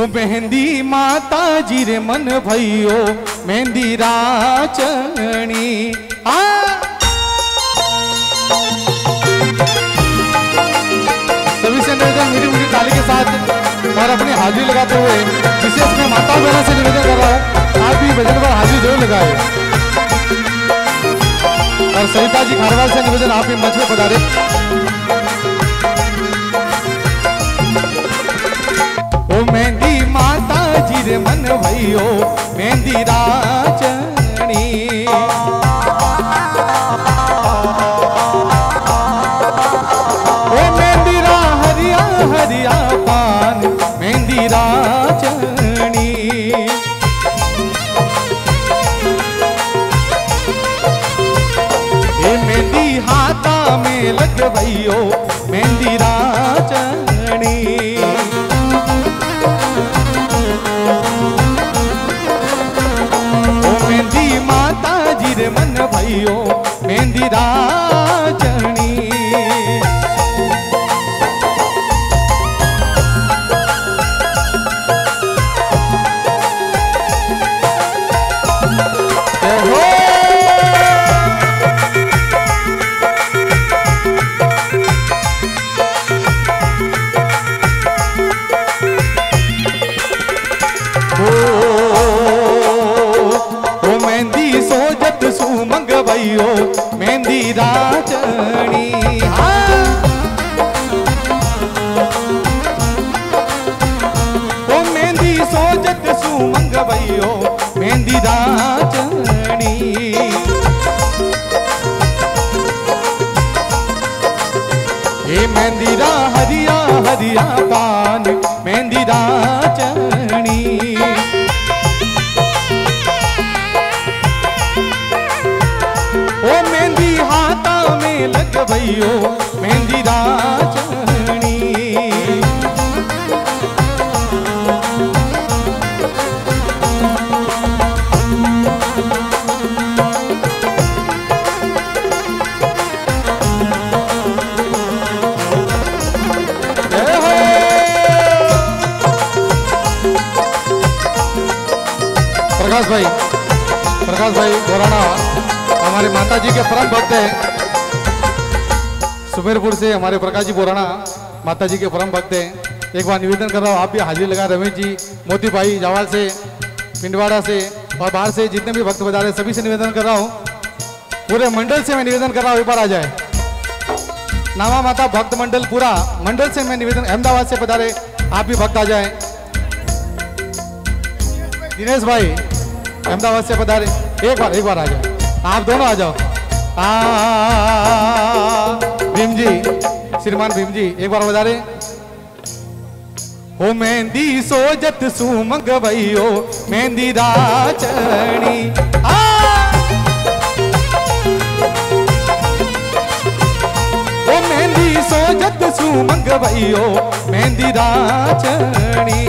ओ मेहंदी माता जी रे मन भइयो मेहंदी राचणी आ सभी से निवेदन मीठी मीठी ताली के साथ और अपनी हाजिरी लगाते हुए विशेष में माता बहनों से निवेदन कर रहा हूँ, आप भी भजन पर हाजिरी जरूर लगाए। और सविता जी खारवाल से निवेदन, आप भी मंच में पधारे। मेहंदी माता जी रे मन भइयो मेहंदी राचणी ओ मेहंदी रा हरिया हरिया पान मेहंदी राचणी हे मेहंदी हाथा में लग भइयो मेहंदी राचणी मन भइयो मेहंदी राचणी मेहंदी राचणी ओ मेहंदी सोजत सुमंग भइयो मेहंदी राचणी हे मेहंदी रा हरिया हरिया पान मेहंदी राचणी लग भइयो मेहंदी राचणी प्रकाश भाई गोराना हमारे माता जी के परम भक्त हैं। सुमेरपुर से हमारे प्रकाश जी बोराना माता जी के परम भक्त हैं। एक बार निवेदन कर रहा हूँ, आप भी हाजिरी लगा। रमेश जी, मोती भाई जावाल से, पिंडवाड़ा से और बाहर से जितने भी भक्त बजा रहे सभी से निवेदन कर रहा हूँ, पूरे मंडल से मैं निवेदन कर रहा हूँ एक बार आ जाए। नामा माता भक्त मंडल, पूरा मंडल से मैं निवेदन। अहमदाबाद से बजा रहे आप भी भक्त आ जाए। दिनेश भाई अहमदाबाद से बजा रहे, एक बार आ जाए, आप दोनों आ जाओ। भीम जी, श्रीमान भीम जी एक बार बजा रहे। ओ मेहंदी सोजत सुमंग भइयो मेहंदी राचणी ओ मेहंदी सोजत सुमंग भइयो मेहंदी राचणी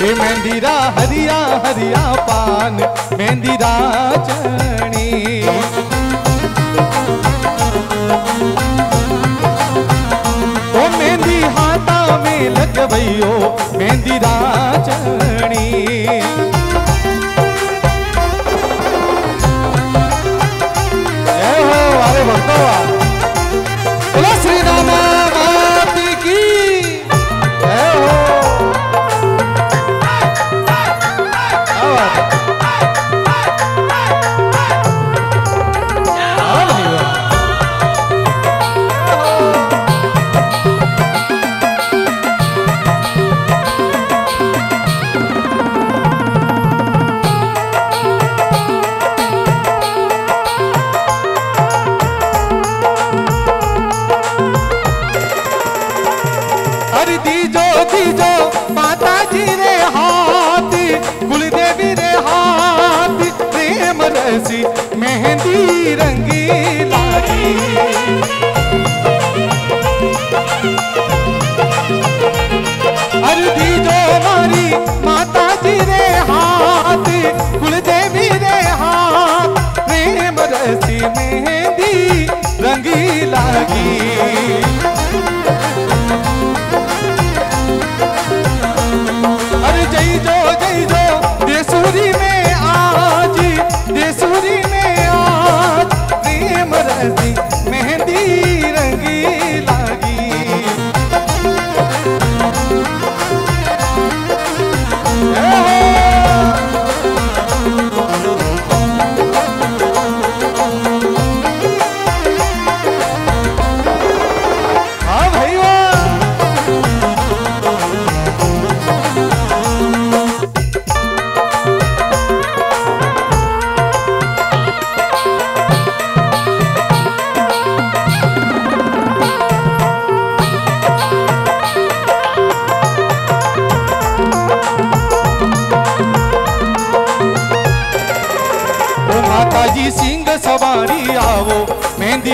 हे मेहंदी रा हरिया हरिया पान मेहंदी राचणी ओ मेहंदी हाथा में लग भइयो मेहंदी राचणी जय हो। अरे भक्तवा बोलो श्री राम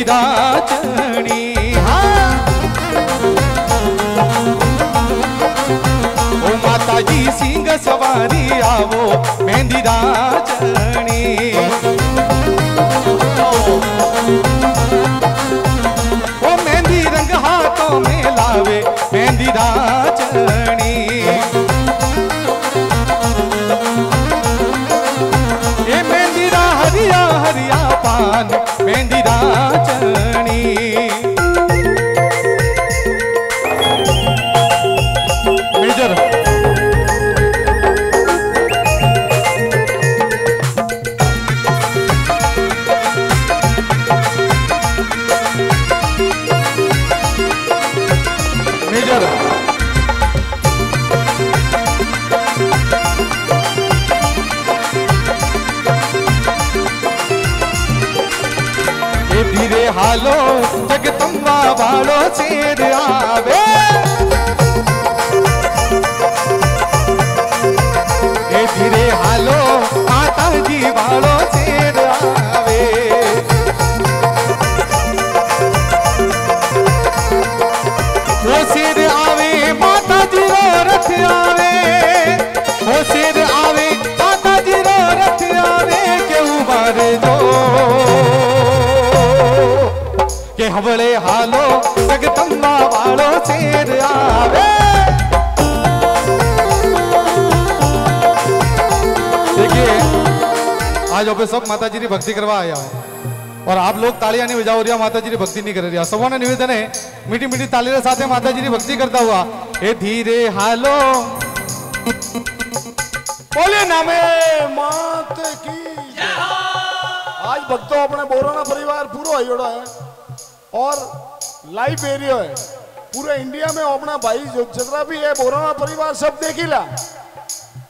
दातणी ओ माता जी सिंह सवारी आवो मेहंदी दातणी ओ मेहंदी रंग हाथों में लावे मेहंदी दातणी ए मेहंदी दा हरिया हरिया पान मेहंदी दातणी हालो जगतम्बा वालो शेर आवे ए धीरे हालो माता जी वालो शेर आवे वो शेर आवे माता जी रो रथ आवे वो शेर आवे माता जी रो रथ आवे केहू मारे जो हवले हालो जगदम्बा वालो शेर आवे देखिए आज आप सब माताजी की भक्ति करवा आया है और आप लोग तालियां नहीं बजाओ रहा माताजी की भक्ति नहीं कर रही सबों ने निवेदन है मीठी मीठी ताली के साथ माताजी की भक्ति करता हुआ ए धीरे हालो बोले नामे मात की आज भक्तों अपने बोराना परिवार पूरा आयोड़ा है और लाइव एरिया है पूरे इंडिया में अपना भाई जो जितना भी है बोराना परिवार सब देखीला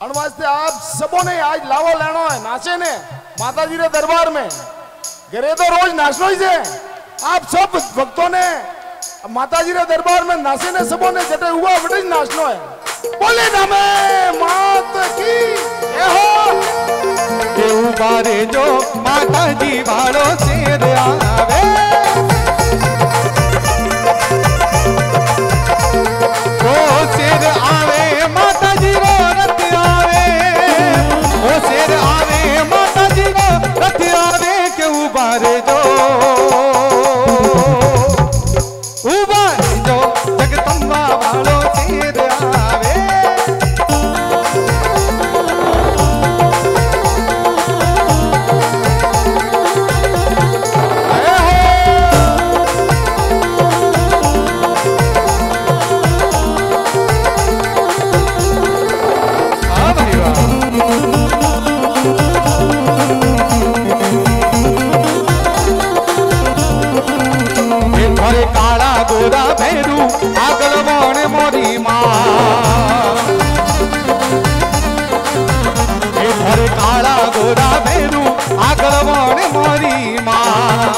अनवास्ते आप सबों ने आज लावा लेना है नाचे ने माताजी के दरबार में घरे तो रोज नाचनो ही है आप सब भक्तों ने माताजी के दरबार में नाचे ने सबों ने जटे हुआ वटे नाचनो है बोले नामे मात की जय हो केहू बारे जो माताजी वालो शेर आवे शेर आवे माता जी रो रथ आवे ओ शेर आवे माता जी रो रथ आवे के उबारे जो उबारे जो जगदम्बा वालो शेर आवे आगल बण मोरी माँ काला गोरा भेरू आगल बण मोरी माँ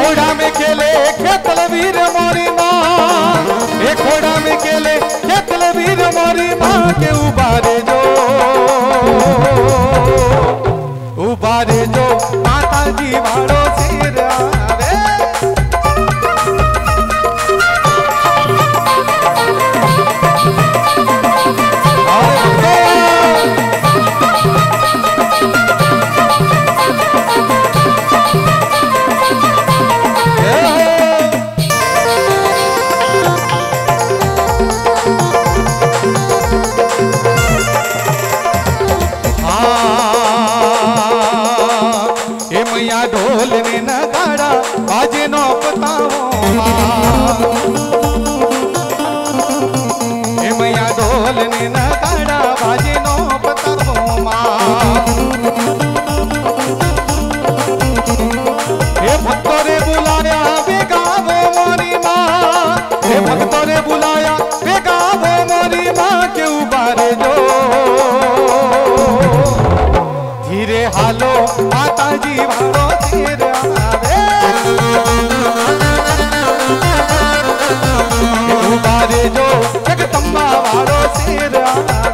घोड़ा में केले खेतल वीर मोरी माँ घोड़ा में केले खेतल वीर मोरी माँ के उबारे जो माता जी वालो शेर जो जगदम्बा वालो शेर आवे।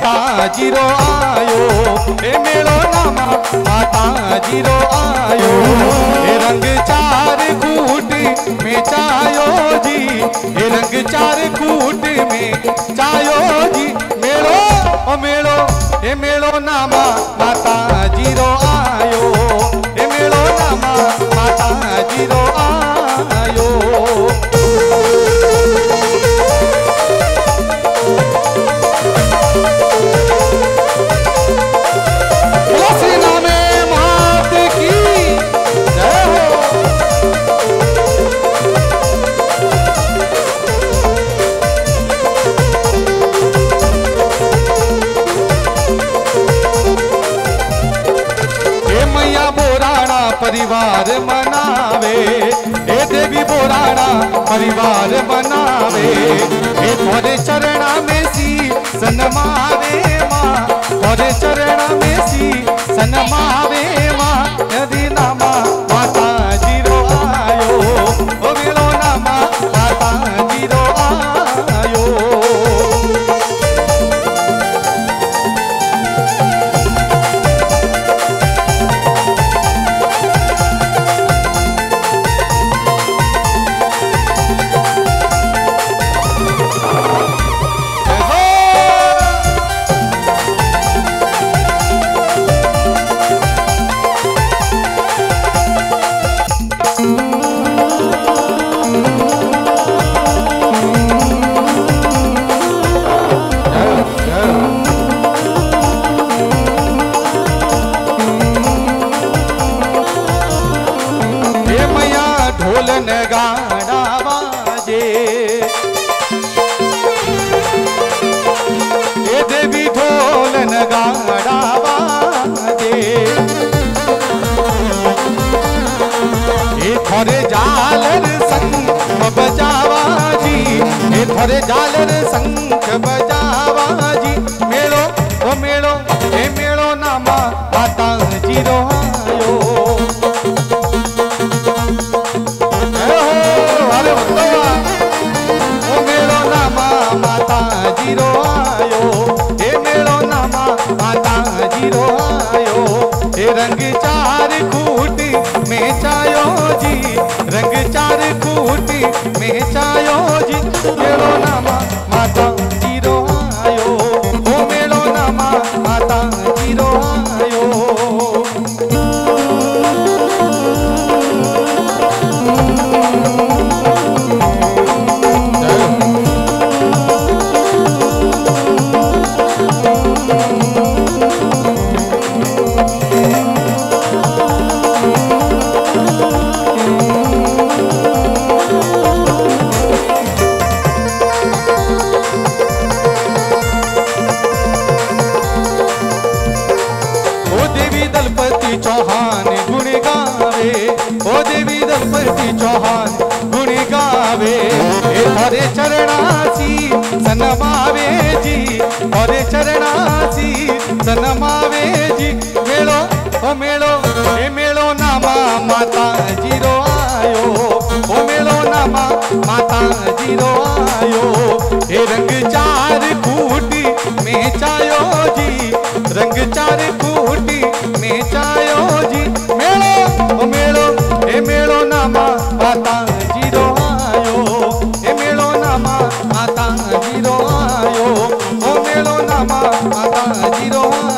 माता जीरो आयो हे मेरो नाम माता जीरो आयो हे रंग चार खूट में चायो जी हे रंग चार खूट में चायो जी मेरो ओ मेरो हे मेरो नाम माता जीरो आयो हे मेरो नाम माता जीरो आयो। परिवार मनावे हे देवी बोराणा परिवार मनावे हे थोड़े चरणा में सी सनमावे माँ थोड़े चरणा में सी सनमावे माँ यदि नामा माता जीरो आयो ओ मेरो नामा माता जीरो आयो। थोड़े जालर संख बजावा जी मेरो ओ मेरो हे मेरो नामा माता जीरो आयो। अरे ओ मेरो नामा माता जीरो आयो हे मेरो नामा माता जीरो आयो हे रंग चार खूट में चायो जी रंग चार खूट में चायो जी मेरो नामा माता जीरो आयो ओ मेरो नामा माता जीरो आयो। सनमावे जी और चरणासी सनमावे जी मेरो हे मेरो नामा माता जीरो आयो ओ मेरो नामा माता जीरो आयो हे रंग चार खूटी में चायो जी रंग चार खूटी में चायो जी मेरो ओ मेरो हे मेरो नामा माता जीरो आयो हे मेरो नामा माता जीरो आयो ओ मेरो नामा माता जीरो।